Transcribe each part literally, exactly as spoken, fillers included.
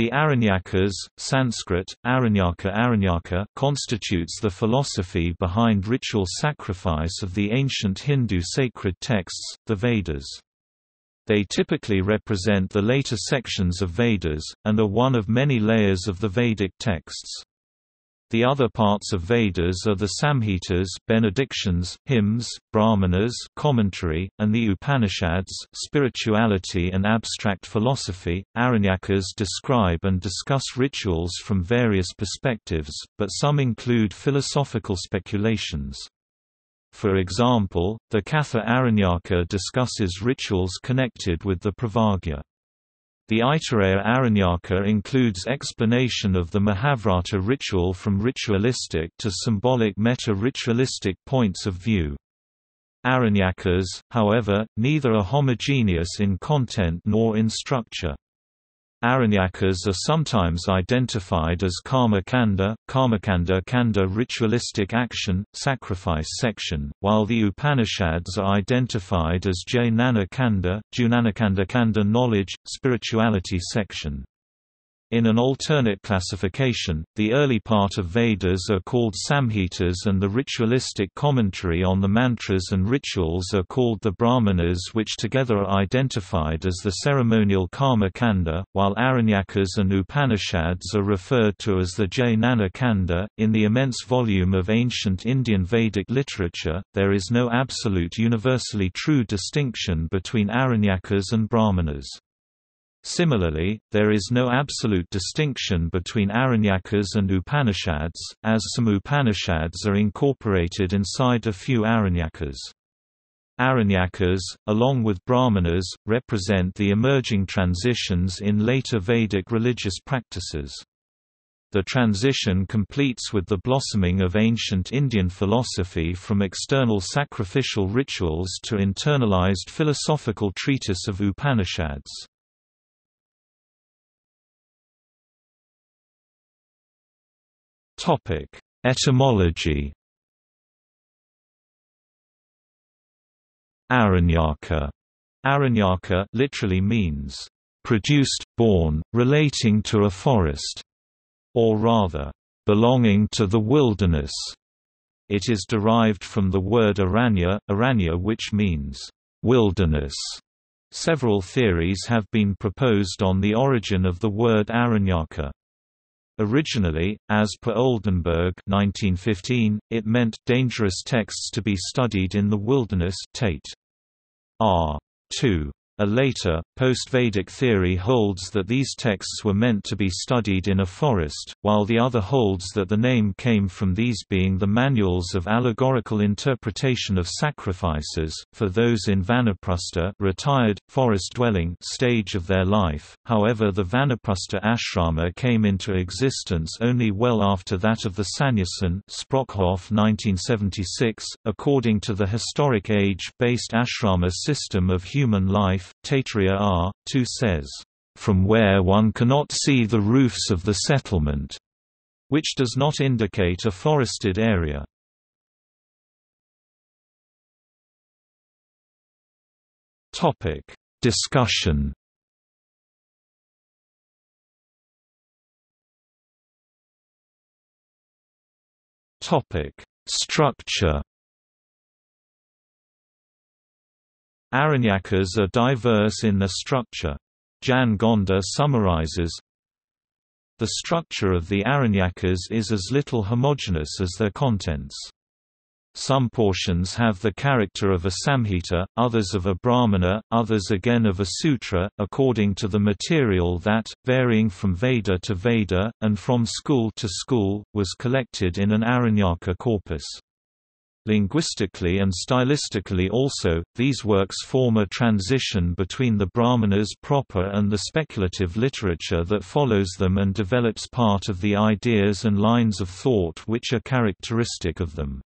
The Aranyakas, Sanskrit, Aranyaka Aranyaka, constitutes the philosophy behind ritual sacrifice of the ancient Hindu sacred texts, the Vedas. They typically represent the later sections of Vedas, and are one of many layers of the Vedic texts. The other parts of Vedas are the Samhitas, benedictions, hymns, Brahmanas, commentary, and the Upanishads, spirituality and abstract philosophy. Aranyakas describe and discuss rituals from various perspectives, but some include philosophical speculations. For example, the Katha Aranyaka discusses rituals connected with the Pravargya. The Aitareya Aranyaka includes explanation of the Mahavrata ritual from ritualistic to symbolic meta-ritualistic points of view. Aranyakas, however, neither are homogeneous in content nor in structure. Aranyakas are sometimes identified as Karmakanda, Karmakanda Kanda ritualistic action, sacrifice section, while the Upanishads are identified as Jnanakanda, Jnanakanda Kanda knowledge, spirituality section. In an alternate classification, the early part of Vedas are called Samhitas and the ritualistic commentary on the mantras and rituals are called the Brahmanas, which together are identified as the ceremonial Karmakanda, while Aranyakas and Upanishads are referred to as the Jnanakanda. In the immense volume of ancient Indian Vedic literature, there is no absolute universally true distinction between Aranyakas and Brahmanas. Similarly, there is no absolute distinction between Aranyakas and Upanishads, as some Upanishads are incorporated inside a few Aranyakas. Aranyakas, along with Brahmanas, represent the emerging transitions in later Vedic religious practices. The transition completes with the blossoming of ancient Indian philosophy from external sacrificial rituals to internalized philosophical treatise of Upanishads. Etymology. Aranyaka. Aranyaka literally means, "...produced, born, relating to a forest", or rather, "...belonging to the wilderness". It is derived from the word aranya, aranya which means, "...wilderness". Several theories have been proposed on the origin of the word Aranyaka. Originally, as per Oldenburg nineteen fifteen, it meant dangerous texts to be studied in the wilderness. R two A later, post-Vedic theory holds that these texts were meant to be studied in a forest, while the other holds that the name came from these being the manuals of allegorical interpretation of sacrifices, for those in vanaprastha retired, forest-dwelling stage of their life. However, the vanaprastha ashrama came into existence only well after that of the sannyasin Sprockhof nineteen seventy-six. According to the historic age-based ashrama system of human life, Taittiriya R two says, "...from where one cannot see the roofs of the settlement", which does not indicate a forested area. Discussion. Structure. Aranyakas are diverse in their structure. Jan Gonda summarizes, "The structure of the Aranyakas is as little homogeneous as their contents. Some portions have the character of a Samhita, others of a Brahmana, others again of a Sutra, according to the material that, varying from Veda to Veda, and from school to school, was collected in an Aranyaka corpus." Linguistically and stylistically also, these works form a transition between the Brahmanas proper and the speculative literature that follows them and develops part of the ideas and lines of thought which are characteristic of them.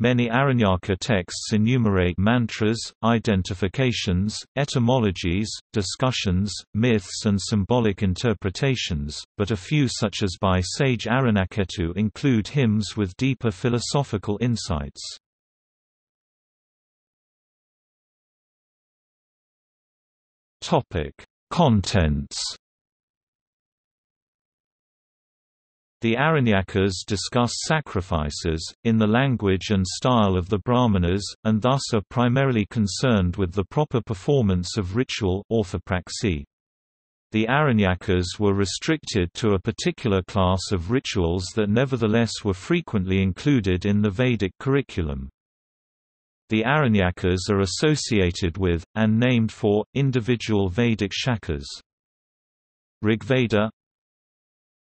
Many Aranyaka texts enumerate mantras, identifications, etymologies, discussions, myths and symbolic interpretations, but a few such as by sage Aranaketu include hymns with deeper philosophical insights. Contents. The Aranyakas discuss sacrifices, in the language and style of the Brahmanas, and thus are primarily concerned with the proper performance of ritual orthopraxy. The Aranyakas were restricted to a particular class of rituals that nevertheless were frequently included in the Vedic curriculum. The Aranyakas are associated with, and named for, individual Vedic shakas. Rig Veda.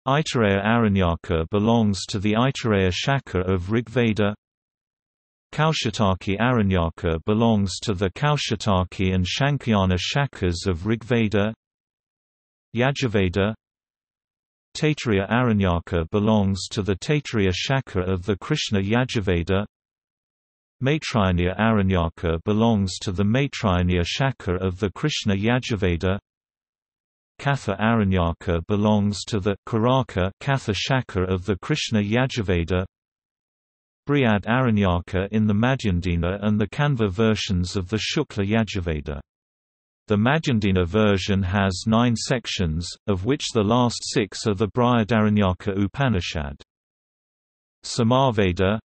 Aitareya Aranyaka belongs to the Aitareya Shaka of Rig Veda. Kaushitaki Aranyaka belongs to the Kaushitaki and Shankhayana Shakas of Rig Veda. Yajurveda. Taittiriya Aranyaka belongs to the Taittiriya Shaka of the Krishna Yajurveda. Maitrayaniya Aranyaka belongs to the Maitrayaniya Shaka of the Krishna Yajurveda. Katha Aranyaka belongs to the Karaka Katha Shaka of the Krishna Yajurveda. Brihad Aranyaka in the Madhyandina and the Kanva versions of the Shukla Yajurveda. The Madhyandina version has nine sections, of which the last six are the Brihad Aranyaka Upanishad. Samaveda.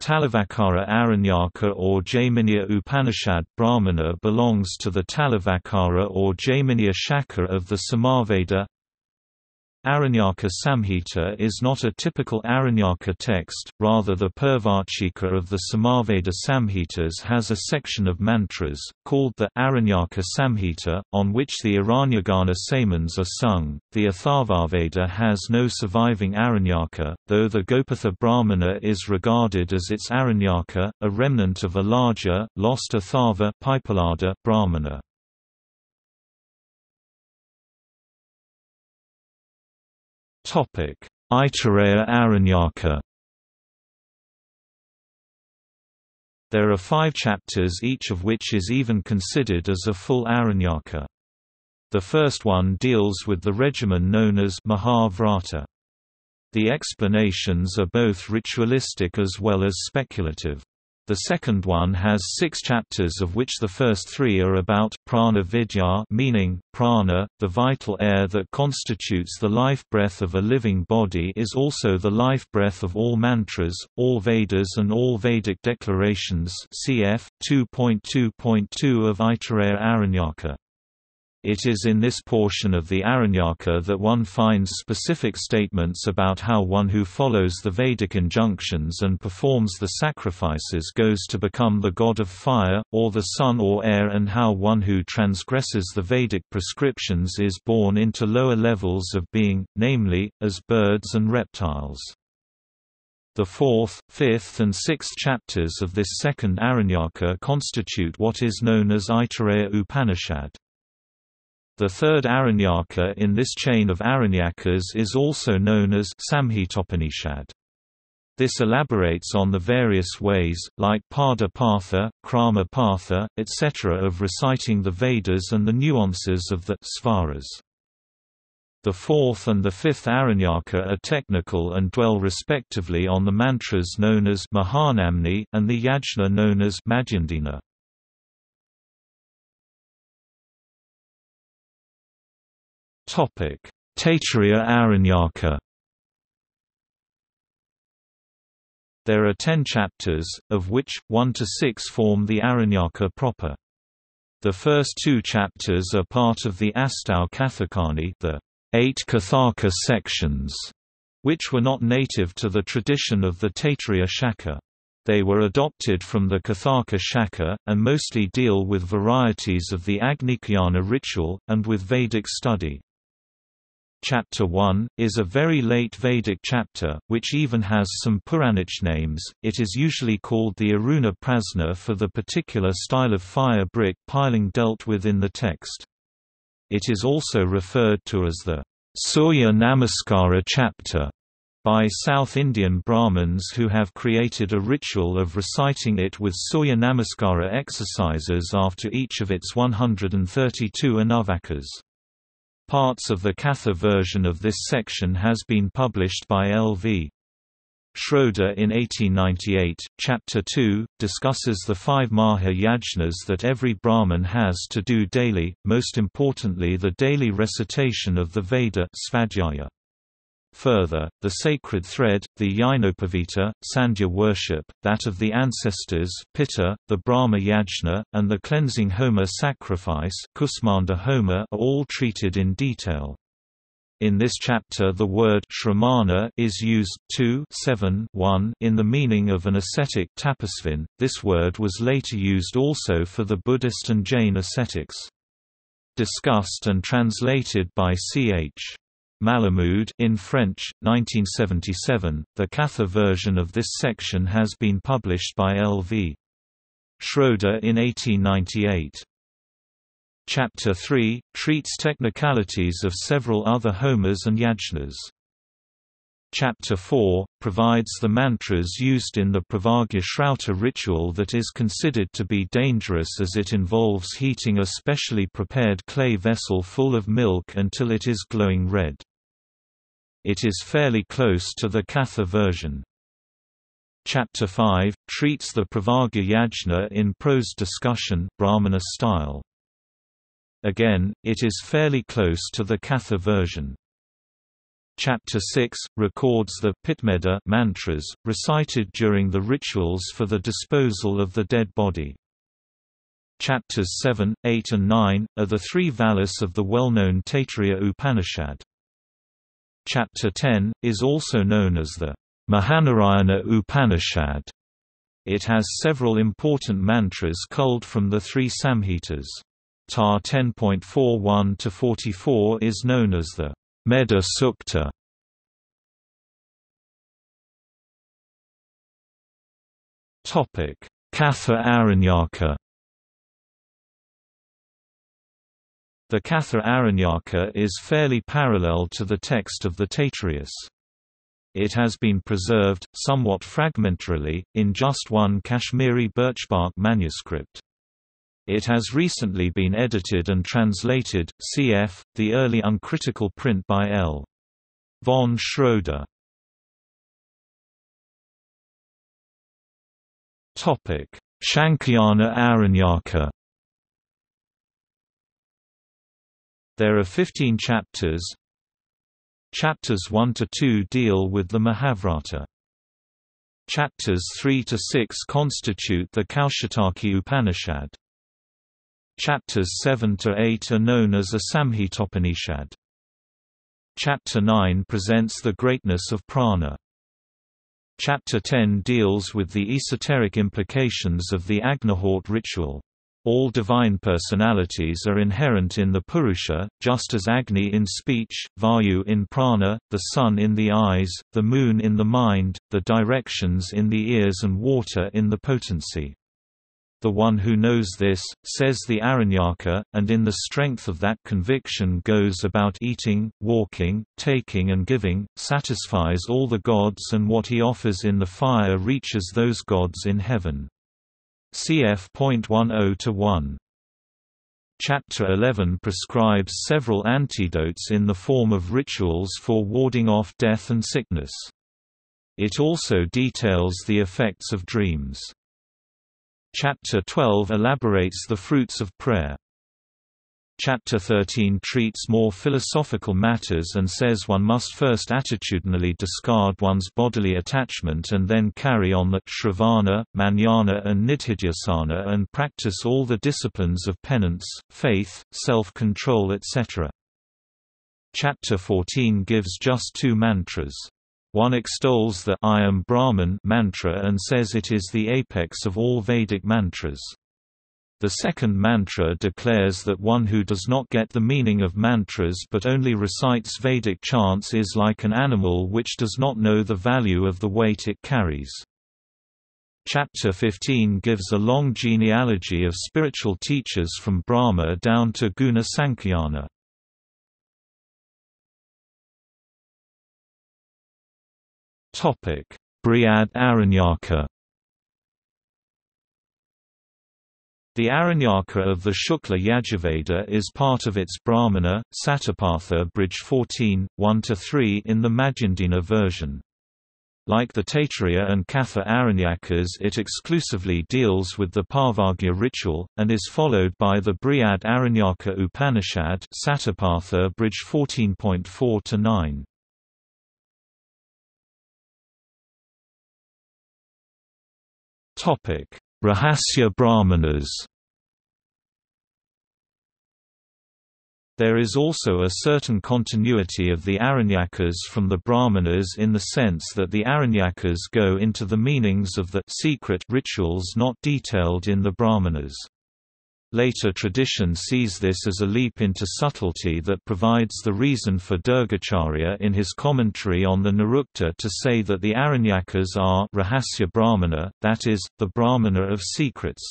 Talavakara Aranyaka or Jaiminiya Upanishad Brahmana belongs to the Talavakara or Jaiminiya Shaka of the Samaveda. Aranyaka Samhita is not a typical Aranyaka text, rather the Purvarchika of the Samaveda Samhitas has a section of mantras, called the Aranyaka Samhita, on which the Aranyagana Samans are sung. The Atharvaveda has no surviving Aranyaka, though the Gopatha Brahmana is regarded as its Aranyaka, a remnant of a larger, lost Atharva Pipalada Brahmana. Aitareya Aranyaka. There are five chapters, each of which is even considered as a full Aranyaka. The first one deals with the regimen known as Mahavrata. The explanations are both ritualistic as well as speculative. The second one has six chapters, of which the first three are about prana vidya, meaning prana, the vital air that constitutes the life breath of a living body, is also the life breath of all mantras, all Vedas, and all Vedic declarations. Cf. two point two point two of Aitareya Aranyaka. It is in this portion of the Aranyaka that one finds specific statements about how one who follows the Vedic injunctions and performs the sacrifices goes to become the god of fire, or the sun or air, and how one who transgresses the Vedic prescriptions is born into lower levels of being, namely, as birds and reptiles. The fourth, fifth and sixth chapters of this second Aranyaka constitute what is known as Aitareya Upanishad. The third Aranyaka in this chain of Aranyakas is also known as Samhitopanishad. This elaborates on the various ways, like Padapatha, Kramapatha, et cetera, of reciting the Vedas and the nuances of the svaras. The fourth and the fifth Aranyaka are technical and dwell respectively on the mantras known as Mahanamni and the yajna known as Madhyandina. Topic: Taittiriya Aranyaka. There are ten chapters, of which one to six form the Aranyaka proper. The first two chapters are part of the Astau Kathakani, the eight Kathaka sections, which were not native to the tradition of the Taittiriya Shaka. They were adopted from the Kathaka Shaka, and mostly deal with varieties of the Agnikayana ritual, and with Vedic study. Chapter one is a very late Vedic chapter, which even has some Puranic names. It is usually called the Aruna Prasna for the particular style of fire brick piling dealt with in the text. It is also referred to as the Surya Namaskara chapter by South Indian Brahmins who have created a ritual of reciting it with Surya Namaskara exercises after each of its one hundred thirty-two anavakas. Parts of the Katha version of this section has been published by L. V. Schroeder in eighteen ninety-eight. Chapter two discusses the five Maha Yajnas that every Brahmin has to do daily, most importantly the daily recitation of the Veda Svadhyaya. Further, the sacred thread, the Yainopavita, Sandhya worship, that of the ancestors Pitta, the Brahma Yajna, and the cleansing Homer sacrifice Kusmanda Homer are all treated in detail. In this chapter the word shramana is used two seven one in the meaning of an ascetic tapasvin. This word was later used also for the Buddhist and Jain ascetics. Discussed and translated by C H Malamud in French, nineteen seventy-seven. The Katha version of this section has been published by L. V. Schroeder in eighteen ninety-eight. Chapter three treats technicalities of several other homas and yajnas. Chapter four provides the mantras used in the Pravargya Shrauta ritual that is considered to be dangerous as it involves heating a specially prepared clay vessel full of milk until it is glowing red. It is fairly close to the Katha version. Chapter five treats the Pravargya Yajna in prose discussion, Brahmana style. Again, it is fairly close to the Katha version. Chapter six records the Pitmeda mantras recited during the rituals for the disposal of the dead body. Chapters seven, eight and nine are the three valas of the well-known Taittiriya Upanishad. Chapter ten is also known as the Mahanarayana Upanishad. It has several important mantras culled from the three Samhitas. Tar ten point forty-one to forty-four is known as the Meda Sukta. Topic: Katha Aranyaka. The Katha Aranyaka is fairly parallel to the text of the Taittiriya. It has been preserved, somewhat fragmentarily, in just one Kashmiri birchbark manuscript. It has recently been edited and translated, cf. the early uncritical print by L. von Schroeder. Shankhayana Aranyaka. There are fifteen chapters. Chapters one to two deal with the Mahavrata. Chapters three to six constitute the Kaushitaki Upanishad. Chapters seven to eight are known as a Samhitopanishad. Chapter nine presents the greatness of prana. Chapter ten deals with the esoteric implications of the Agnihort ritual. All divine personalities are inherent in the Purusha, just as Agni in speech, Vayu in prana, the sun in the eyes, the moon in the mind, the directions in the ears and water in the potency. The one who knows this, says the Aranyaka, and in the strength of that conviction goes about eating, walking, taking and giving, satisfies all the gods, and what he offers in the fire reaches those gods in heaven. Cf.ten to one. Chapter eleven prescribes several antidotes in the form of rituals for warding off death and sickness. It also details the effects of dreams. Chapter twelve elaborates the fruits of prayer. Chapter thirteen treats more philosophical matters and says one must first attitudinally discard one's bodily attachment and then carry on the Shravana, Manjana and Nidhidhyasana and practice all the disciplines of penance, faith, self-control et cetera. Chapter fourteen gives just two mantras. One extols the I am Brahman mantra and says it is the apex of all Vedic mantras. The second mantra declares that one who does not get the meaning of mantras but only recites Vedic chants is like an animal which does not know the value of the weight it carries. Chapter fifteen gives a long genealogy of spiritual teachers from Brahma down to Guna Sankhayana. Topic: Brihad Aranyaka. The Aranyaka of the Shukla Yajurveda is part of its Brahmana Satapatha Bridge fourteen, one to three in the Madhyandina version. Like the Taittiriya and Katha Aranyakas, it exclusively deals with the Pravargya ritual and is followed by the Brihad Aranyaka Upanishad Satapatha Bridge fourteen point four to nine. Rahasya Brahmanas. There is also a certain continuity of the Aranyakas from the Brahmanas in the sense that the Aranyakas go into the meanings of the secret rituals not detailed in the Brahmanas. Later tradition sees this as a leap into subtlety that provides the reason for Durgacharya in his commentary on the Nirukta to say that the Aranyakas are Rahasya Brahmana, that is, the Brahmana of secrets.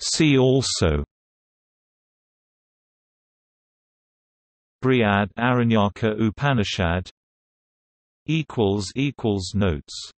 See also Brihad Aranyaka Upanishad. Notes